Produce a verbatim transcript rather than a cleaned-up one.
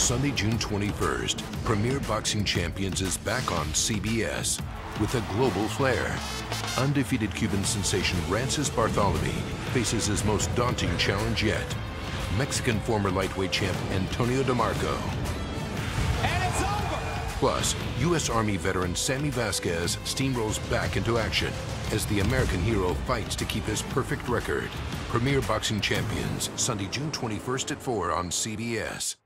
Sunday, June twenty-first, Premier Boxing Champions is back on C B S with a global flair. Undefeated Cuban sensation Rances Barthelemy faces his most daunting challenge yet. Mexican former lightweight champ Antonio DeMarco. And it's over! Plus, U S Army veteran Sammy Vasquez steamrolls back into action as the American hero fights to keep his perfect record. Premier Boxing Champions, Sunday, June twenty-first at four on C B S.